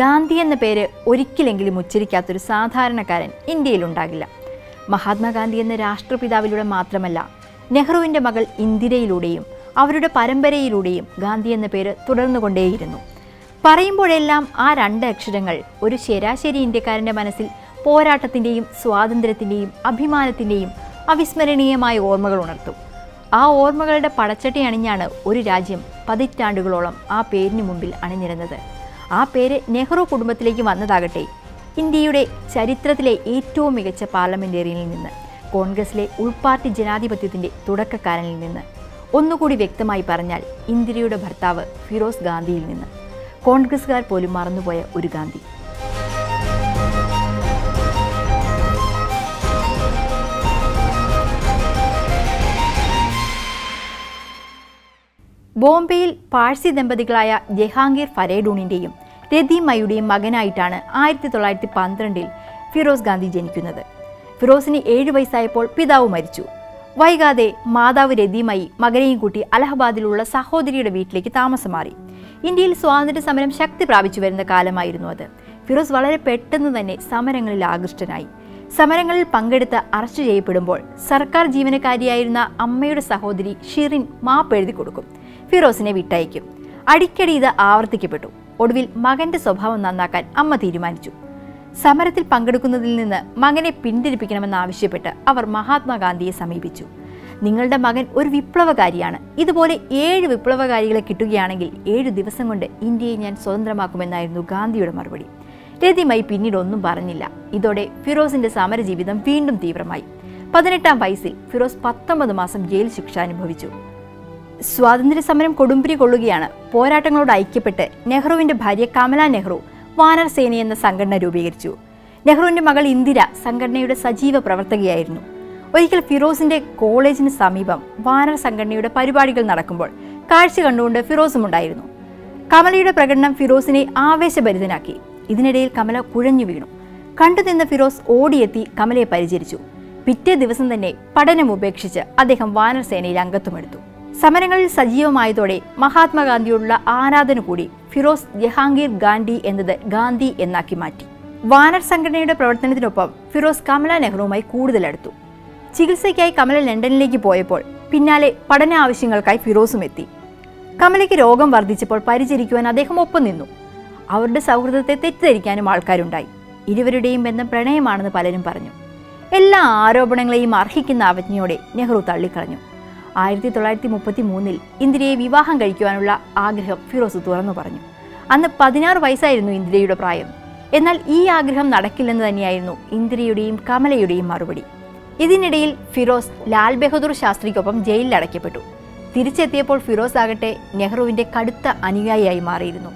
ഗാന്ധി എന്ന പേര് ഒരിക്കലെങ്കിലും ഉച്ചരിക്കാത്തൊരു സാധാരണക്കാരൻ ഇന്ത്യയിലുണ്ടാകില്ല. മഹാത്മാഗാന്ധി എന്ന രാഷ്ട്രപിതാവിലൂടെ മാത്രമല്ല, നെഹ്റുവിൻ്റെ മകൾ ഇന്ദിരയിലൂടെയും അവരുടെ പരമ്പരയിലൂടെയും ഗാന്ധി എന്ന പേര് തുടർന്നുകൊണ്ടേയിരുന്നു. പറയുമ്പോഴെല്ലാം ആ രണ്ട് അക്ഷരങ്ങൾ ഒരു ശരാശരി ഇന്ത്യക്കാരൻ്റെ മനസ്സിൽ പോരാട്ടത്തിൻ്റെയും സ്വാതന്ത്ര്യത്തിൻ്റെയും അഭിമാനത്തിൻ്റെയും അവിസ്മരണീയമായ ഓർമ്മകൾ ഉണർത്തും. ആ ഓർമ്മകളുടെ പടച്ചട്ടി അണിഞ്ഞാണ് ഒരു രാജ്യം പതിറ്റാണ്ടുകളോളം ആ പേരിന് മുമ്പിൽ അണിനിരുന്നത്. ആ പേര് നെഹ്റു കുടുംബത്തിലേക്ക് വന്നതാകട്ടെ ഇന്ത്യയുടെ ചരിത്രത്തിലെ ഏറ്റവും മികച്ച പാർലമെൻറ്റേറിയനിൽ നിന്ന്, കോൺഗ്രസിലെ ഉൾപാർട്ടി ജനാധിപത്യത്തിൻ്റെ തുടക്കക്കാരനിൽ നിന്ന്, ഒന്നുകൂടി വ്യക്തമായി പറഞ്ഞാൽ ഇന്ദിരയുടെ ഭർത്താവ് ഫിറോസ് ഗാന്ധിയിൽ നിന്ന്, കോൺഗ്രസ്സുകാർ പോലും മറന്നുപോയ ഒരു ഗാന്ധി. ബോംബെയിൽ പാഴ്സി ദമ്പതികളായ ജഹാംഗീർ ഫരേഡൂണിൻ്റെയും രതിമയുടെയും മകനായിട്ടാണ് 1912 ഫിറോസ് ഗാന്ധി ജനിക്കുന്നത്. ഫിറോസിന് 7 വയസ്സായപ്പോൾ പിതാവ് മരിച്ചു. വൈകാതെ മാതാവ് രതിമയി മകനെയും കൂട്ടി അലഹബാദിലുള്ള സഹോദരിയുടെ വീട്ടിലേക്ക് താമസം മാറി. ഇന്ത്യയിൽ സ്വാതന്ത്ര്യ സമരം ശക്തി പ്രാപിച്ചു വരുന്ന കാലമായിരുന്നു അത്. ഫിറോസ് വളരെ പെട്ടെന്ന് തന്നെ സമരങ്ങളിൽ ആകൃഷ്ടനായി. സമരങ്ങളിൽ പങ്കെടുത്ത് അറസ്റ്റ് ചെയ്യപ്പെടുമ്പോൾ സർക്കാർ ജീവനക്കാരിയായിരുന്ന അമ്മയുടെ സഹോദരി ഷിറിൻ മാപ്പെഴുതി കൊടുക്കും, ഫിറോസിനെ വിട്ടയക്കും. അടിക്കടി ഇത് ആവർത്തിക്കപ്പെട്ടു. ഒടുവിൽ മകന്റെ സ്വഭാവം നന്നാക്കാൻ അമ്മ തീരുമാനിച്ചു. സമരത്തിൽ പങ്കെടുക്കുന്നതിൽ നിന്ന് മകനെ പിന്തിരിപ്പിക്കണമെന്നാവശ്യപ്പെട്ട് അവർ മഹാത്മാഗാന്ധിയെ സമീപിച്ചു. നിങ്ങളുടെ മകൻ ഒരു വിപ്ലവകാരിയാണ്, ഇതുപോലെ 7 വിപ്ലവകാരികളെ കിട്ടുകയാണെങ്കിൽ 7 ദിവസം കൊണ്ട് ഇന്ത്യയെ ഞാൻ സ്വതന്ത്രമാക്കുമെന്നായിരുന്നു ഗാന്ധിയുടെ മറുപടി. രതിമയി പിന്നീട് ഒന്നും പറഞ്ഞില്ല. ഇതോടെ ഫിറോസിന്റെ സമരജീവിതം വീണ്ടും തീവ്രമായി. 18-ാം വയസ്സിൽ ഫിറോസ് 19 മാസം ജയിൽ ശിക്ഷ അനുഭവിച്ചു. സ്വാതന്ത്ര്യ സമരം കൊടുമ്പിരി കൊള്ളുകയാണ്. പോരാട്ടങ്ങളോട് ഐക്യപ്പെട്ട് നെഹ്റുവിന്റെ ഭാര്യ കമല നെഹ്റു വാനർസേന എന്ന സംഘടന രൂപീകരിച്ചു. നെഹ്റുവിന്റെ മകൾ ഇന്ദിര സംഘടനയുടെ സജീവ പ്രവർത്തകയായിരുന്നു. ഒരിക്കൽ ഫിറോസിന്റെ കോളേജിന് സമീപം വാനർ സംഘടനയുടെ പരിപാടികൾ നടക്കുമ്പോൾ കാഴ്ച കണ്ടുകൊണ്ട് ഫിറോസുമുണ്ടായിരുന്നു. കമലയുടെ പ്രകടനം ഫിറോസിനെ ആവേശഭരിതനാക്കി. ഇതിനിടയിൽ കമല കുഴഞ്ഞു വീണു. കണ്ടുനിന്ന ഫിറോസ് ഓടിയെത്തി കമലയെ പരിചരിച്ചു. പിറ്റേ ദിവസം തന്നെ പഠനം ഉപേക്ഷിച്ച് അദ്ദേഹം വാനർസേനയിൽ അംഗത്വമെടുത്തു. സമരങ്ങളിൽ സജീവമായതോടെ മഹാത്മാഗാന്ധിയോടുള്ള ആരാധന കൂടി ഫിറോസ് ജഹാംഗീർ ഗാന്ധി എന്നത് ഗാന്ധി എന്നാക്കി മാറ്റി. വാനർ സംഘടനയുടെ പ്രവർത്തനത്തിനൊപ്പം ഫിറോസ് കമല നെഹ്റുവുമായി കൂടുതലടുത്തു. ചികിത്സയ്ക്കായി കമല ലണ്ടനിലേക്ക് പോയപ്പോൾ പിന്നാലെ പഠന ആവശ്യങ്ങൾക്കായി ഫിറോസും എത്തി. കമലയ്ക്ക് രോഗം വർദ്ധിച്ചപ്പോൾ പരിചരിക്കുവാൻ അദ്ദേഹം ഒപ്പം നിന്നു. അവരുടെ സൗഹൃദത്തെ തെറ്റിദ്ധരിക്കാനും ആൾക്കാരുണ്ടായി. ഇരുവരുടെയും ബന്ധം പ്രണയമാണെന്ന് പലരും പറഞ്ഞു. എല്ലാ ആരോപണങ്ങളെയും അർഹിക്കുന്ന അവജ്ഞയോടെ നെഹ്റു തള്ളിക്കളഞ്ഞു. 1933-ൽ ഇന്ദിരയെ വിവാഹം കഴിക്കുവാനുള്ള ആഗ്രഹം ഫിറോസ് തുറന്നു പറഞ്ഞു. അന്ന് 16 വയസ്സായിരുന്നു ഇന്ദിരയുടെ പ്രായം. എന്നാൽ ഈ ആഗ്രഹം നടക്കില്ലെന്ന് തന്നെയായിരുന്നു ഇന്ദിരയുടെയും കമലയുടെയും മറുപടി. ഇതിനിടയിൽ ഫിറോസ് ലാൽ ബഹദൂർ ശാസ്ത്രിക്കൊപ്പം ജയിലിൽ അടയ്ക്കപ്പെട്ടു. തിരിച്ചെത്തിയപ്പോൾ ഫിറോസ് ആകട്ടെ നെഹ്റുവിൻ്റെ കടുത്ത അനുയായിയായി മാറിയിരുന്നു.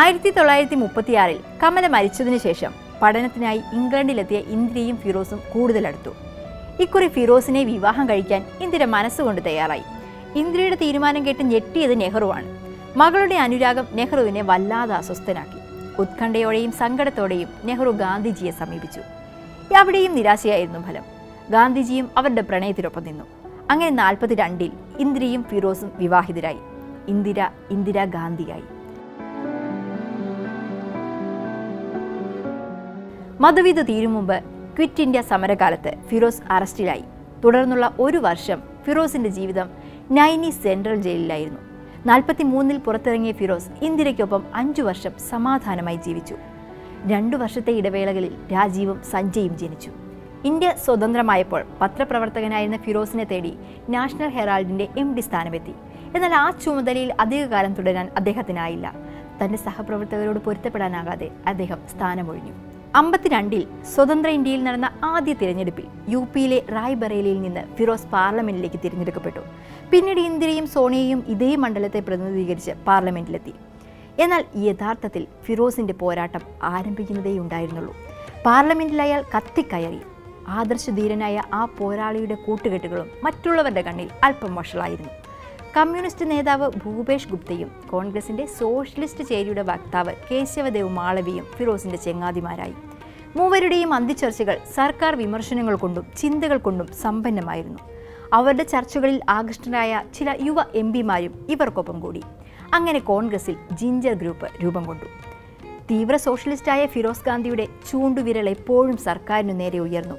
1936-ൽ കമല മരിച്ചതിനു ശേഷം പഠനത്തിനായി ഇംഗ്ലണ്ടിലെത്തിയ ഇന്ദിരയും ഫിറോസും കൂടുതലടുത്തു. ഇക്കുറി ഫിറോസിനെ വിവാഹം കഴിക്കാൻ ഇന്ദിര മനസ്സുകൊണ്ട് തയ്യാറായി. ഇന്ദിരയുടെ തീരുമാനം കേട്ട് ഞെട്ടിയത് നെഹ്റുവാണ്. മകളുടെ അനുരാഗം നെഹ്റുവിനെ വല്ലാതെ അസ്വസ്ഥനാക്കി. ഉത്കണ്ഠയോടെയും സങ്കടത്തോടെയും നെഹ്റു ഗാന്ധിജിയെ സമീപിച്ചു. അവിടെയും നിരാശയായിരുന്നു ഫലം. ഗാന്ധിജിയും അവരുടെ പ്രണയത്തിനൊപ്പം നിന്നു. അങ്ങനെ 1942-ൽ ഇന്ദിരയും ഫിറോസും വിവാഹിതരായി. ഇന്ദിര ഇന്ദിരാഗാന്ധിയായി. മധുവിധു തീരും മുമ്പ് ക്വിറ്റ് ഇന്ത്യ സമരകാലത്ത് ഫിറോസ് അറസ്റ്റിലായി. തുടർന്നുള്ള 1 വർഷം ഫിറോസിൻ്റെ ജീവിതം നൈനി സെൻട്രൽ ജയിലിലായിരുന്നു. 1943-ൽ പുറത്തിറങ്ങിയ ഫിറോസ് ഇന്ദിരയ്ക്കൊപ്പം 5 വർഷം സമാധാനമായി ജീവിച്ചു. 2 വർഷത്തെ ഇടവേളകളിൽ രാജീവും സഞ്ജയും ജനിച്ചു. ഇന്ത്യ സ്വതന്ത്രമായപ്പോൾ പത്രപ്രവർത്തകനായിരുന്ന ഫിറോസിനെ തേടി നാഷണൽ ഹെറാൾഡിൻ്റെ MD സ്ഥാനമെത്തി. എന്നാൽ ആ ചുമതലയിൽ അധികകാലം തുടരാൻ അദ്ദേഹത്തിനായില്ല. തൻ്റെ സഹപ്രവർത്തകരോട് പൊരുത്തപ്പെടാനാകാതെ അദ്ദേഹം സ്ഥാനമൊഴിഞ്ഞു. 1952-ൽ സ്വതന്ത്ര ഇന്ത്യയിൽ നടന്ന ആദ്യ തിരഞ്ഞെടുപ്പിൽ UP-യിലെ റായ്ബറേലിയിൽ നിന്ന് ഫിറോസ് പാർലമെന്റിലേക്ക് തിരഞ്ഞെടുക്കപ്പെട്ടു. പിന്നീട് ഇന്ദിരയും സോണിയയും ഇതേ മണ്ഡലത്തെ പ്രതിനിധീകരിച്ച് പാർലമെന്റിലെത്തി. എന്നാൽ യഥാർത്ഥത്തിൽ ഫിറോസിന്റെ പോരാട്ടം ആരംഭിക്കുന്നതേ ഉണ്ടായിരുന്നുള്ളൂ. പാർലമെന്റിലയാൾ കത്തിക്കയറി. ആദർശധീരനായ ആ പോരാളിയുടെ കൂട്ടുകെട്ടുകളും മറ്റുള്ളവരുടെ കണ്ണിൽ അല്പം വഷളായിരുന്നു. കമ്മ്യൂണിസ്റ്റ് നേതാവ് ഭൂപേഷ് ഗുപ്തയും കോൺഗ്രസിൻ്റെ സോഷ്യലിസ്റ്റ് ചേരിയുടെ വക്താവ് കേശവദേവ് മാളവിയും ഫിറോസിൻ്റെ ചങ്ങാതിമാരായി. മൂവരുടെയും അന്തിച്ചർച്ചകൾ സർക്കാർ വിമർശനങ്ങൾ കൊണ്ടും ചിന്തകൾ കൊണ്ടും സമ്പന്നമായിരുന്നു. അവരുടെ ചർച്ചകളിൽ ആകൃഷ്ടരായ ചില യുവ MPമാരും ഇവർക്കൊപ്പം കൂടി. അങ്ങനെ കോൺഗ്രസിൽ ജിഞ്ചർ ഗ്രൂപ്പ് രൂപം കൊണ്ടു. തീവ്ര സോഷ്യലിസ്റ്റായ ഫിറോസ് ഗാന്ധിയുടെ ചൂണ്ടുവിരൽ എപ്പോഴും സർക്കാരിനു നേരെ ഉയർന്നു.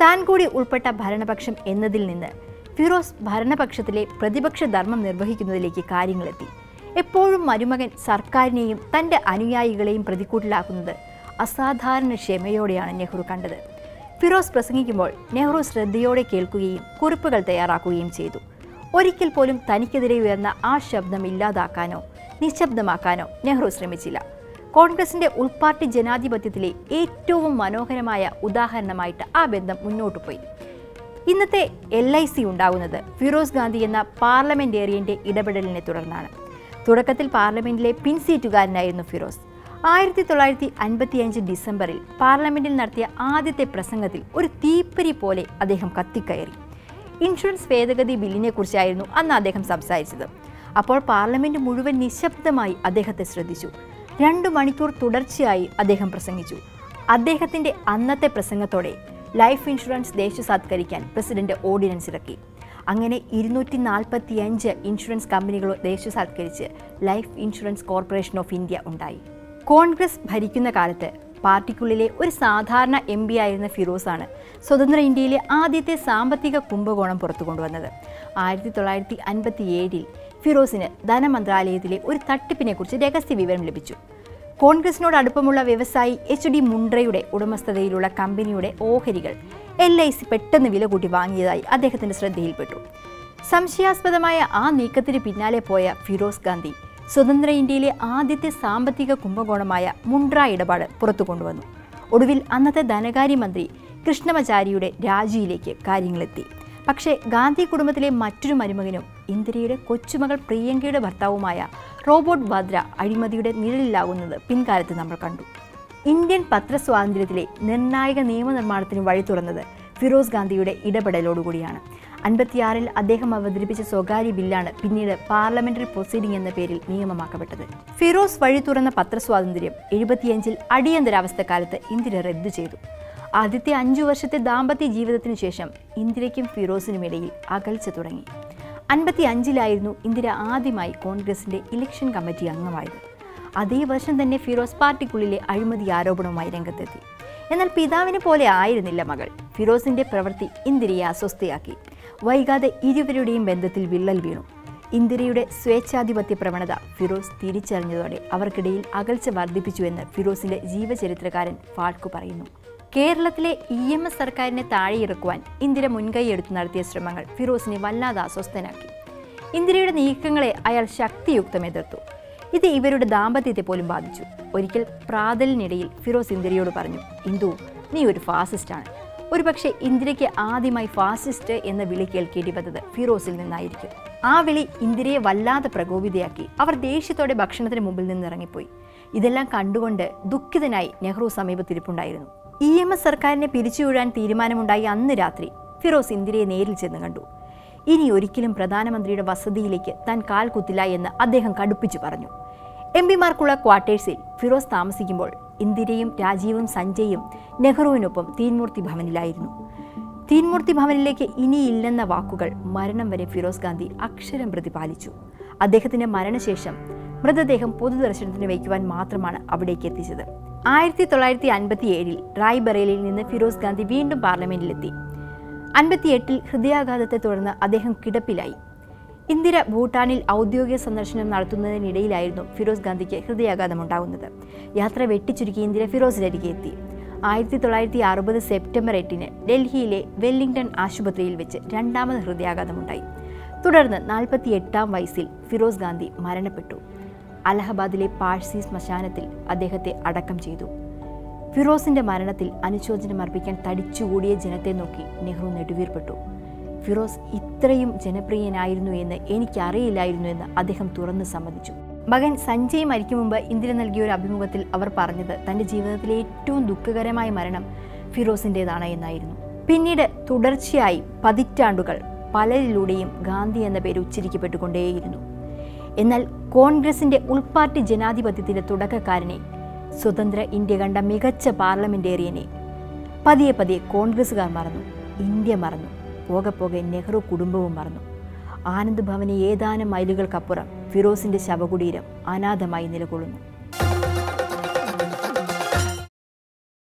താൻ കൂടി ഉൾപ്പെട്ട ഭരണപക്ഷം എന്നതിൽ നിന്ന് ഫിറോസ് ഭരണപക്ഷത്തിലെ പ്രതിപക്ഷ ധർമ്മം നിർവഹിക്കുന്നതിലേക്ക് കാര്യങ്ങളെത്തി. എപ്പോഴും മരുമകൻ സർക്കാരിനെയും തൻ്റെ അനുയായികളെയും പ്രതിക്കൂട്ടിലാക്കുന്നത് അസാധാരണ ക്ഷമയോടെയാണ് നെഹ്റു കണ്ടത്. ഫിറോസ് പ്രസംഗിക്കുമ്പോൾ നെഹ്റു ശ്രദ്ധയോടെ കേൾക്കുകയും കുറിപ്പുകൾ തയ്യാറാക്കുകയും ചെയ്തു. ഒരിക്കൽ പോലും തനിക്കെതിരെ ഉയർന്ന ആ ശബ്ദം ഇല്ലാതാക്കാനോ നിശബ്ദമാക്കാനോ നെഹ്റു ശ്രമിച്ചില്ല. കോൺഗ്രസിൻ്റെ ഉൾപാർട്ടി ജനാധിപത്യത്തിലെ ഏറ്റവും മനോഹരമായ ഉദാഹരണമായിട്ട് ആ ബന്ധം മുന്നോട്ടു പോയി. ഇന്നത്തെ LIC ഉണ്ടാകുന്നത് ഫിറോസ് ഗാന്ധി എന്ന പാർലമെൻറ്റേറിയൻ്റെ ഇടപെടലിനെ തുടർന്നാണ്. തുടക്കത്തിൽ പാർലമെൻറ്റിലെ പിൻസീറ്റുകാരനായിരുന്നു ഫിറോസ്. 1955 ഡിസംബറിൽ പാർലമെൻറ്റിൽ നടത്തിയ ആദ്യത്തെ പ്രസംഗത്തിൽ ഒരു തീപ്പരി പോലെ അദ്ദേഹം കത്തിക്കയറി. ഇൻഷുറൻസ് ഭേദഗതി ബില്ലിനെക്കുറിച്ചായിരുന്നു അന്ന് അദ്ദേഹം സംസാരിച്ചത്. അപ്പോൾ പാർലമെൻറ്റ് മുഴുവൻ നിശബ്ദമായി അദ്ദേഹത്തെ ശ്രദ്ധിച്ചു. 2 മണിക്കൂർ തുടർച്ചയായി അദ്ദേഹം പ്രസംഗിച്ചു. അദ്ദേഹത്തിൻ്റെ അന്നത്തെ പ്രസംഗത്തോടെ ലൈഫ് ഇൻഷുറൻസ് ദേശസാത്കരിക്കാൻ പ്രസിഡന്റ് ഓർഡിനൻസ് ഇറക്കി. അങ്ങനെ 245 ഇൻഷുറൻസ് കമ്പനികൾ ദേശസാത്കരിച്ച് life insurance corporation of India ഉണ്ടായി. കോൺഗ്രസ് ഭരിക്കുന്ന കാലത്ത് പാർട്ടിക്കുള്ളിലെ ഒരു സാധാരണ MP ആയിരുന്ന ഫിറോസാണ് സ്വതന്ത്ര ഇന്ത്യയിലെ ആദ്യത്തെ സാമ്പത്തിക കുംഭകോണം പുറത്തു കൊണ്ടുവന്നത്. 1957 ഫിറോസിന് ധനമന്ത്രാലയത്തിലെ ഒരു തട്ടിപ്പിനെക്കുറിച്ച് രഹസ്യ വിവരം ലഭിച്ചു. കോൺഗ്രസിനോട് അടുപ്പമുള്ള വ്യവസായി H.D. മുണ്ട്രയുടെ ഉടമസ്ഥതയിലുള്ള കമ്പനിയുടെ ഓഹരികൾ LIC പെട്ടെന്ന് വില കൂട്ടി വാങ്ങിയതായി അദ്ദേഹത്തിൻ്റെ ശ്രദ്ധയിൽപ്പെട്ടു. സംശയാസ്പദമായ ആ നീക്കത്തിന് പിന്നാലെ പോയ ഫിറോസ് ഗാന്ധി സ്വതന്ത്ര ഇന്ത്യയിലെ ആദ്യത്തെ സാമ്പത്തിക കുംഭകോണമായ മുണ്ട്ര ഇടപാട് പുറത്തു കൊണ്ടുവന്നു. ഒടുവിൽ അന്നത്തെ ധനകാര്യമന്ത്രി കൃഷ്ണമചാരിയുടെ രാജിയിലേക്ക് കാര്യങ്ങളെത്തി. പക്ഷേ ഗാന്ധി കുടുംബത്തിലെ മറ്റൊരു മരുമകനും ഇന്ദിരയുടെ കൊച്ചുമകൾ പ്രിയങ്കയുടെ ഭർത്താവുമായ റോബോട്ട് വാദ്ര അഴിമതിയുടെ നിഴലിലാകുന്നത് പിൻകാലത്ത് നമ്മൾ കണ്ടു. ഇന്ത്യൻ പത്രസ്വാതന്ത്ര്യത്തിലെ നിർണായക നിയമനിർമ്മാണത്തിന് വഴി തുറന്നത് ഫിറോസ് ഗാന്ധിയുടെ ഇടപെടലോടുകൂടിയാണ്. 1956 അദ്ദേഹം അവതരിപ്പിച്ച സ്വകാര്യ ബില്ലാണ് പിന്നീട് പാർലമെന്ററി പ്രൊസീഡിംഗ് എന്ന പേരിൽ നിയമമാക്കപ്പെട്ടത്. ഫിറോസ് വഴി തുറന്ന പത്രസ്വാതന്ത്ര്യം 1975 അടിയന്തരാവസ്ഥക്കാലത്ത് ഇന്ദിര റദ്ദു ചെയ്തു. ആദ്യത്തെ 5 വർഷത്തെ ദാമ്പത്യ ജീവിതത്തിനു ശേഷം ഇന്ദിരയ്ക്കും ഫിറോസിനുമിടയിൽ അകൽച്ച തുടങ്ങി. 1955 ഇന്ദിര ആദ്യമായി കോൺഗ്രസിൻ്റെ ഇലക്ഷൻ കമ്മിറ്റി അംഗമായത്. അതേ വർഷം തന്നെ ഫിറോസ് പാർട്ടിക്കുള്ളിലെ അഴിമതി ആരോപണവുമായി രംഗത്തെത്തി. എന്നാൽ പിതാവിനെ പോലെ ആയിരുന്നില്ല മകൾ. ഫിറോസിൻ്റെ പ്രവൃത്തി ഇന്ദിരയെ അസ്വസ്ഥയാക്കി. വൈകാതെ ഇരുവരുടെയും ബന്ധത്തിൽ വിള്ളൽ വീണു. ഇന്ദിരയുടെ സ്വേച്ഛാധിപത്യ പ്രവണത ഫിറോസ് തിരിച്ചറിഞ്ഞതോടെ അവർക്കിടയിൽ അകൽച്ച വർദ്ധിപ്പിച്ചുവെന്ന് ഫിറോസിൻ്റെ ജീവചരിത്രകാരൻ ഫാൾക്കു പറയുന്നു. കേരളത്തിലെ EMS സർക്കാരിനെ താഴെയിറക്കുവാൻ ഇന്ദിര മുൻകൈയെടുത്ത് നടത്തിയ ശ്രമങ്ങൾ ഫിറോസിനെ വല്ലാതെ അസ്വസ്ഥനാക്കി. ഇന്ദിരയുടെ നീക്കങ്ങളെ അയാൾ ശക്തിയുക്തം എതിർത്തു. ഇത് ഇവരുടെ ദാമ്പത്യത്തെ പോലും ബാധിച്ചു. ഒരിക്കൽ പ്രാതലിനിടയിൽ ഫിറോസ് ഇന്ദിരയോട് പറഞ്ഞു, "ഇന്ദു, നീ ഒരു ഫാസിസ്റ്റാണ്." ഒരുപക്ഷെ ഇന്ദിരയ്ക്ക് ആദ്യമായി ഫാസിസ്റ്റ് എന്ന വിളി കേൾക്കേണ്ടി വന്നത് ഫിറോസിൽ നിന്നായിരിക്കും. ആ വിളി ഇന്ദിരയെ വല്ലാതെ പ്രകോപിതയാക്കി. അവർ ദേഷ്യത്തോടെ ഭക്ഷണത്തിന് മുമ്പിൽ നിന്നിറങ്ങിപ്പോയി. ഇതെല്ലാം കണ്ടുകൊണ്ട് ദുഃഖിതനായി നെഹ്റു സമീപത്തിരിപ്പുണ്ടായിരുന്നു. EMS സർക്കാരിനെ പിരിച്ചുവിടാൻ തീരുമാനമുണ്ടായി അന്ന് രാത്രി ഫിറോസ് ഇന്ദിരയെ നേരിൽ ചെന്ന് കണ്ടു. ഇനി ഒരിക്കലും പ്രധാനമന്ത്രിയുടെ വസതിയിലേക്ക് താൻ കാൽ കുത്തില്ല എന്ന് അദ്ദേഹം കടുപ്പിച്ചു പറഞ്ഞു. MP മാർക്കുള്ള ക്വാർട്ടേഴ്സിൽ ഫിറോസ് താമസിക്കുമ്പോൾ ഇന്ദിരയും രാജീവും സഞ്ജയും നെഹ്റുവിനൊപ്പം തീൻമൂർത്തി ഭവനിലായിരുന്നു. തീൻമൂർത്തി ഭവനിലേക്ക് ഇനിയില്ലെന്ന വാക്കുകൾ മരണം വരെ ഫിറോസ് ഗാന്ധി അക്ഷരം പ്രതി പാലിച്ചു. അദ്ദേഹത്തിൻ്റെ മരണശേഷം മൃതദേഹം പൊതുദർശനത്തിന് വയ്ക്കുവാൻ മാത്രമാണ് അവിടേക്ക് എത്തിച്ചത്. 1957 റായ്ബറേലിയിൽ നിന്ന് ഫിറോസ് ഗാന്ധി വീണ്ടും പാർലമെൻറ്റിലെത്തി. 1958 ഹൃദയാഘാതത്തെ തുടർന്ന് അദ്ദേഹം കിടപ്പിലായി. ഇന്ദിര ഭൂട്ടാനിൽ ഔദ്യോഗിക സന്ദർശനം നടത്തുന്നതിനിടയിലായിരുന്നു ഫിറോസ് ഗാന്ധിക്ക് ഹൃദയാഘാതമുണ്ടാകുന്നത്. യാത്ര വെട്ടിച്ചുരുക്കി ഇന്ദിര ഫിറോസിനരികെ എത്തി. 1960 സെപ്റ്റംബർ 8 ഡൽഹിയിലെ വെല്ലിംഗ്ടൺ ആശുപത്രിയിൽ വെച്ച് രണ്ടാമത് ഹൃദയാഘാതമുണ്ടായി. തുടർന്ന് 48-ാം വയസ്സിൽ ഫിറോസ് ഗാന്ധി മരണപ്പെട്ടു. അലഹബാദിലെ പാഴ്സി ശ്മശാനത്തിൽ അദ്ദേഹത്തെ അടക്കം ചെയ്തു. ഫിറോസിൻ്റെ മരണത്തിൽ അനുശോചനം അർപ്പിക്കാൻ തടിച്ചുകൂടിയ ജനത്തെ നോക്കി നെഹ്റു നെടുവീർപ്പെട്ടു. ഫിറോസ് ഇത്രയും ജനപ്രിയനായിരുന്നു എന്ന് എനിക്കറിയില്ലായിരുന്നു എന്ന് അദ്ദേഹം തുറന്ന് സമ്മതിച്ചു. മകൻ സഞ്ജയ് മരിക്കും മുമ്പ് ഇന്ദിര നൽകിയ ഒരു അഭിമുഖത്തിൽ അവർ പറഞ്ഞത് തൻ്റെ ജീവിതത്തിലെ ഏറ്റവും ദുഃഖകരമായ മരണം ഫിറോസിൻ്റേതാണ് എന്നായിരുന്നു. പിന്നീട് തുടർച്ചയായി പതിറ്റാണ്ടുകൾ പലരിലൂടെയും ഗാന്ധി എന്ന പേര് ഉച്ചരിക്കപ്പെട്ടുകൊണ്ടേയിരുന്നു. എന്നാൽ കോൺഗ്രസിൻ്റെ ഉൾപാർട്ടി ജനാധിപത്യത്തിൻ്റെ തുടക്കക്കാരനെ, സ്വതന്ത്ര ഇന്ത്യ കണ്ട മികച്ച പാർലമെൻറ്റേറിയനെ പതിയെ പതിയെ കോൺഗ്രസ്സുകാർ മറന്നു, ഇന്ത്യ മറന്നു, പോകെ പോകെ നെഹ്റു കുടുംബവും മറന്നു. ആനന്ദ് ഭവന് ഏതാനും മൈലുകൾക്കപ്പുറം ഫിറോസിൻ്റെ ശവകുടീരം അനാഥമായി നിലകൊള്ളുന്നു.